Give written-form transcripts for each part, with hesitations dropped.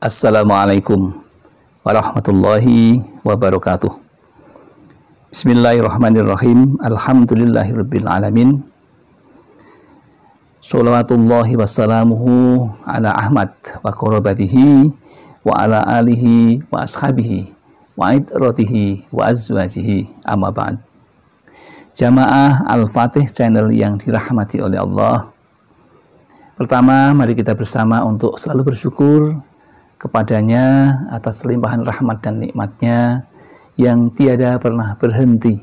Assalamualaikum warahmatullahi wabarakatuh. Bismillahirrahmanirrahim. Alhamdulillahirrabbilalamin. Salawatullahi wassalamuhu ala Ahmad wa korobatihi wa ala alihi wa ashabihi wa idratihi wa azwajihi amma ba'd. Jamaah Al-Fatih Channel yang dirahmati oleh Allah. Pertama, mari kita bersama untuk selalu bersyukur kepadanya atas limpahan rahmat dan nikmatnya yang tiada pernah berhenti.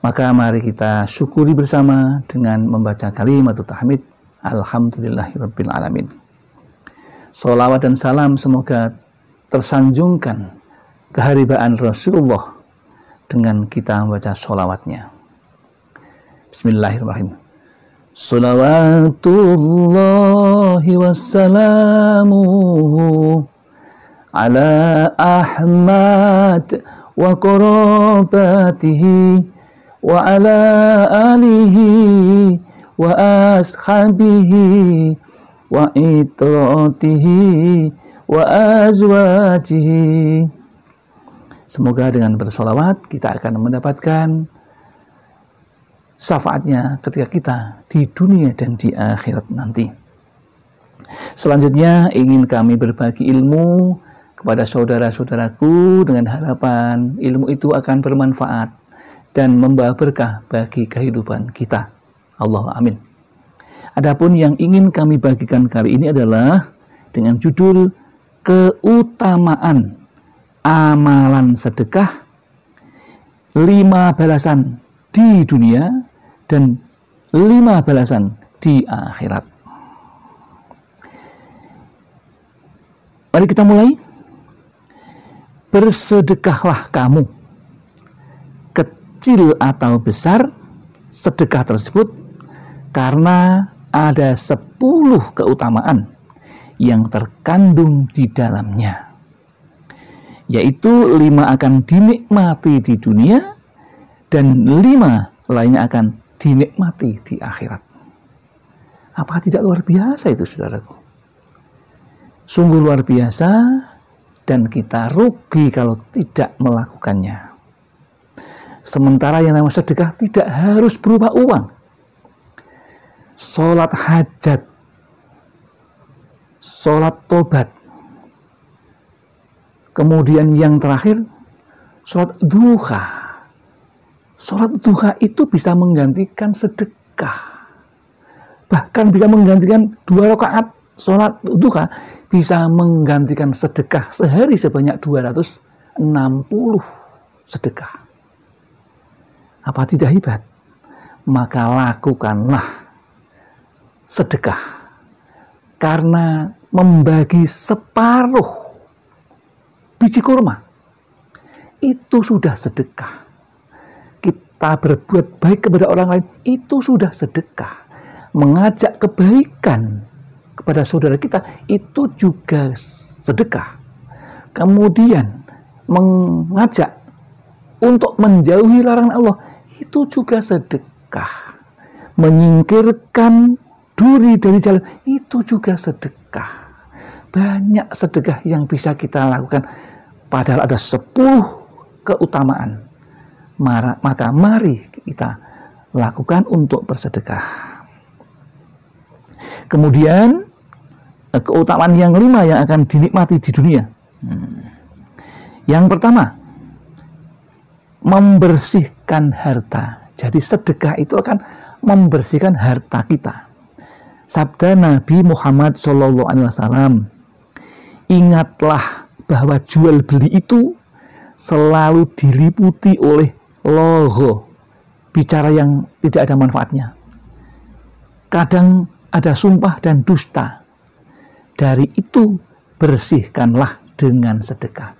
Maka mari kita syukuri bersama dengan membaca kalimat tahmid Alhamdulillahirrabbilalamin. Salawat dan salam semoga tersanjungkan keharibaan Rasulullah dengan kita membaca salawatnya. Bismillahirrahmanirrahim. Salawatullahi wassalamuhu ala Ahmad wa korobatihi wa ala alihi wa ashabihi wa itratihi wa azwajihi. Semoga dengan bersolawat kita akan mendapatkan syafaatnya ketika kita di dunia dan di akhirat nanti. Selanjutnya ingin kami berbagi ilmu kepada saudara-saudaraku dengan harapan ilmu itu akan bermanfaat dan membawa berkah bagi kehidupan kita. Allahumma amin. Adapun yang ingin kami bagikan kali ini adalah dengan judul keutamaan amalan sedekah 5 balasan di dunia dan 5 balasan di akhirat. Mari kita mulai. Bersedekahlah kamu, kecil atau besar sedekah tersebut, karena ada 10 keutamaan yang terkandung di dalamnya, yaitu 5 akan dinikmati di dunia dan 5 lainnya akan dinikmati di akhirat. Apakah tidak luar biasa itu, saudaraku? Sungguh luar biasa, dan kita rugi kalau tidak melakukannya. Sementara yang namanya sedekah tidak harus berupa uang. Sholat hajat, sholat tobat, kemudian yang terakhir sholat duha. Sholat duha itu bisa menggantikan sedekah. Bahkan bisa menggantikan 2 rakaat sholat duha, bisa menggantikan sedekah sehari sebanyak 260 sedekah. Apa tidak hebat? Maka lakukanlah sedekah, karena membagi separuh biji kurma itu sudah sedekah. Kita berbuat baik kepada orang lain itu sudah sedekah. Mengajak kebaikan kepada saudara kita itu juga sedekah. Kemudian mengajak untuk menjauhi larangan Allah itu juga sedekah. Menyingkirkan duri dari jalan itu juga sedekah. Banyak sedekah yang bisa kita lakukan, padahal ada 10 keutamaan. Maka mari kita lakukan untuk bersedekah. Kemudian keutamaan yang 5 yang akan dinikmati di dunia. Yang pertama, membersihkan harta. Jadi sedekah itu akan membersihkan harta kita. Sabda Nabi Muhammad SAW, ingatlah bahwa jual beli itu selalu diliputi oleh logo, bicara yang tidak ada manfaatnya. Kadang ada sumpah dan dusta. Dari itu bersihkanlah dengan sedekah.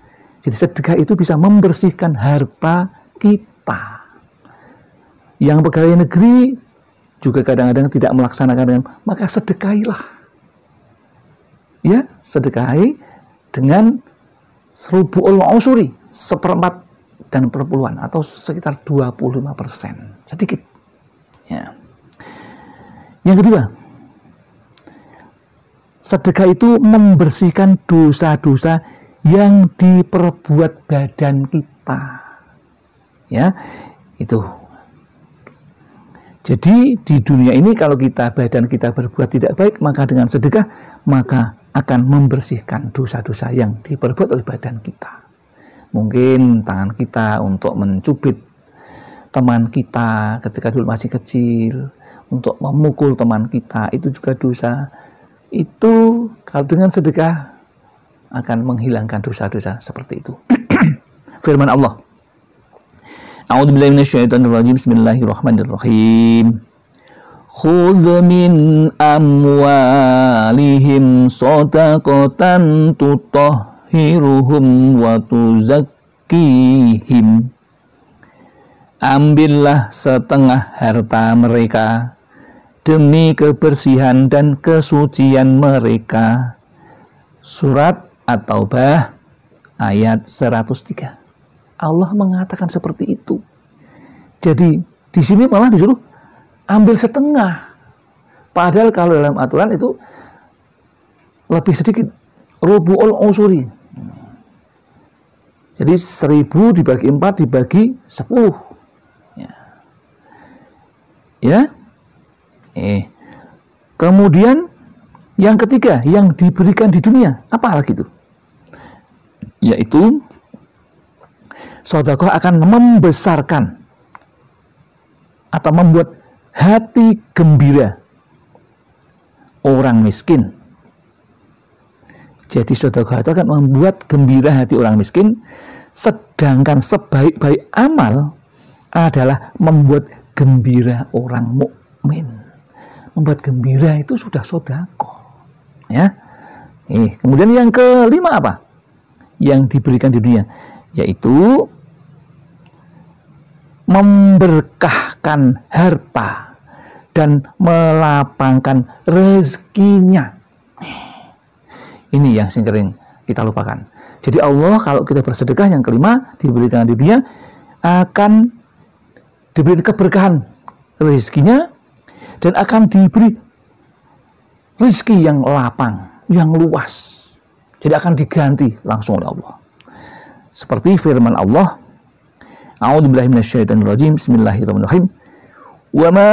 Jadi sedekah itu bisa membersihkan harta kita. Yang pegawai negeri juga kadang-kadang tidak melaksanakan dengan, maka sedekailah. Ya, sedekahi dengan serubu'ul usuri, 1/4 dan 1/10 atau sekitar 25%, sedikit ya. Yang kedua, Sedekah itu membersihkan dosa-dosa yang diperbuat badan kita. Ya, itu. Jadi di dunia ini kalau kita badan kita berbuat tidak baik, maka dengan sedekah maka akan membersihkan dosa-dosa yang diperbuat oleh badan kita. Mungkin tangan kita untuk mencubit teman kita ketika dulu masih kecil, untuk memukul teman kita, itu juga dosa. Itu kalau dengan sedekah akan menghilangkan dosa-dosa seperti itu. Firman Allah, A'udzubillahi minasyaitonirrajim, bismillahirrahmanirrahim. Khudz min amwalihim shadaqatan tutahhiruhum wa tuzakkihim. Ambillah setengah harta mereka demi kebersihan dan kesucian mereka. Surat At-Taubah ayat 103. Allah mengatakan seperti itu. Jadi di sini malah disuruh ambil setengah. Padahal kalau dalam aturan itu lebih sedikit, rubu'ul usuri. Jadi 1000 dibagi 4 dibagi 10. Ya. Kemudian yang ketiga yang diberikan di dunia apa lagi itu? Yaitu sedekah akan membesarkan atau membuat hati gembira orang miskin. Jadi sedekah itu akan membuat gembira hati orang miskin, sedangkan sebaik-baik amal adalah membuat gembira orang mukmin. Membuat gembira itu sudah sedekah, ya. Kemudian yang kelima apa? Yang diberikan di dunia, yaitu memberkahkan harta dan melapangkan rezekinya. Ini yang sering kita lupakan. Jadi Allah kalau kita bersedekah yang kelima diberikan di dunia, akan diberi keberkahan rezekinya, dan akan diberi rezeki yang lapang, yang luas. Jadi akan diganti langsung oleh Allah. Seperti firman Allah, A'udzubillahi minasyaitonirrajim, bismillahirrahmanirrahim. Wa ma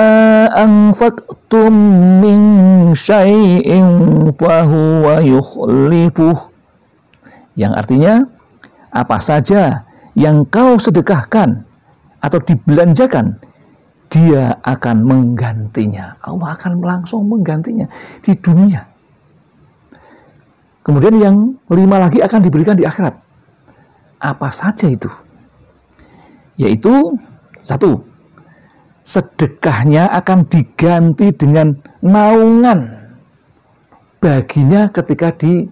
anfaqtum min syai'in fa huwa yukhlifuh. Yang artinya, apa saja yang kau sedekahkan atau dibelanjakan, Dia akan menggantinya. Allah akan langsung menggantinya di dunia. Kemudian yang lima lagi akan diberikan di akhirat. Apa saja itu? Yaitu, satu, sedekahnya akan diganti dengan naungan baginya ketika di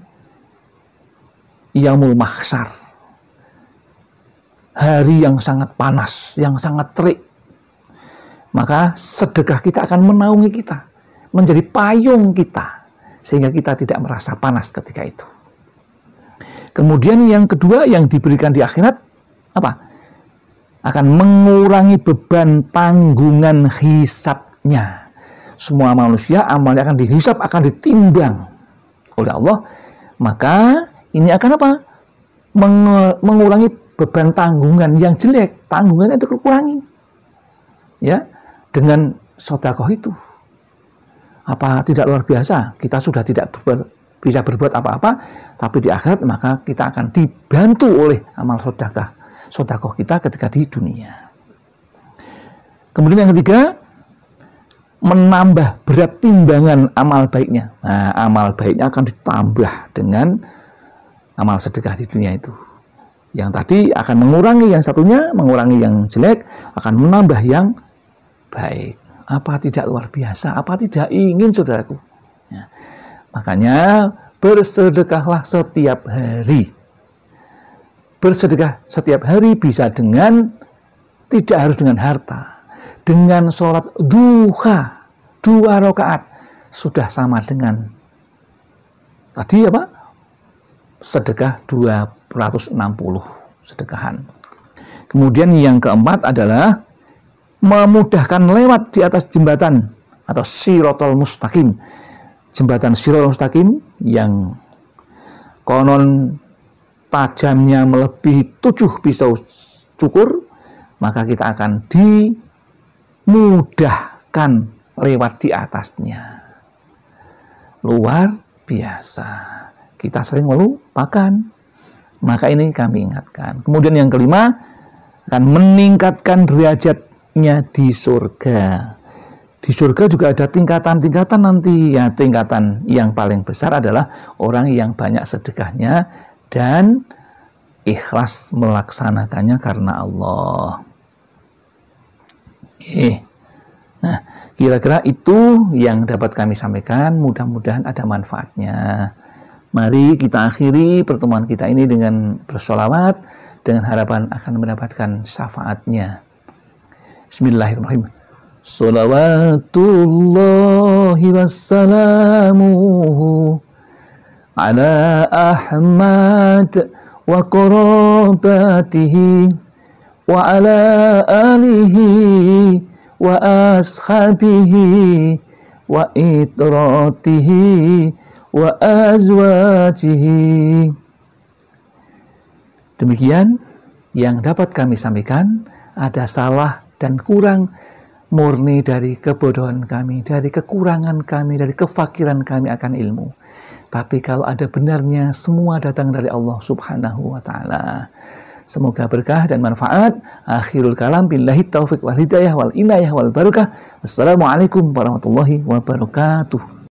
Yaumul Mahsyar, hari yang sangat panas, yang sangat terik. Maka sedekah kita akan menaungi kita, menjadi payung kita, sehingga kita tidak merasa panas ketika itu. Kemudian yang kedua yang diberikan di akhirat apa? Akan mengurangi beban tanggungan hisabnya. Semua manusia amalnya akan dihisab, akan ditimbang oleh Allah. Maka ini akan apa? Mengurangi beban tanggungan yang jelek, tanggungannya itu dikurangi. Ya, dengan sedekah itu. Apa tidak luar biasa? Kita sudah tidak bisa berbuat apa-apa, tapi di akhirat maka kita akan dibantu oleh amal sedekah kita ketika di dunia. Kemudian yang ketiga, menambah berat timbangan amal baiknya. Nah, amal baiknya akan ditambah dengan amal sedekah di dunia itu. Yang tadi akan mengurangi yang satunya, mengurangi yang jelek, akan menambah yang baik. Apa tidak luar biasa? Apa tidak ingin, saudaraku? Ya. Makanya bersedekahlah setiap hari. Bersedekah setiap hari bisa dengan, tidak harus dengan harta. Dengan sholat duha, 2 rakaat. Sudah sama dengan tadi apa? Sedekah 260 sedekahan. Kemudian yang keempat adalah memudahkan lewat di atas jembatan atau sirotol mustaqim. jembatan Shirol Mustaqim yang konon tajamnya melebihi 7 pisau cukur, maka kita akan dimudahkan lewat di atasnya. Luar biasa. Kita sering melupakan. Maka ini kami ingatkan. Kemudian yang kelima, akan meningkatkan derajatnya di surga. Di surga juga ada tingkatan-tingkatan nanti. Ya, tingkatan yang paling besar adalah orang yang banyak sedekahnya dan ikhlas melaksanakannya karena Allah. Nah, kira-kira itu yang dapat kami sampaikan. Mudah-mudahan ada manfaatnya. Mari kita akhiri pertemuan kita ini dengan bersolawat, dengan harapan akan mendapatkan syafaatnya. Bismillahirrahmanirrahim. Salawatullahi wassalamuhu ala Ahmad wa qarabatihi wa ala alihi wa ashabihi wa itratihi wa azwajihi. Demikian yang dapat kami sampaikan. Ada salah dan kurang murni dari kebodohan kami, dari kekurangan kami, dari kefakiran kami akan ilmu. Tapi kalau ada benarnya, semua datang dari Allah Subhanahu wa ta'ala. Semoga berkah dan manfaat. Akhirul kalam, billahi taufiq wal hidayah wal inayah wal barokah. Wassalamualaikum warahmatullahi wabarakatuh.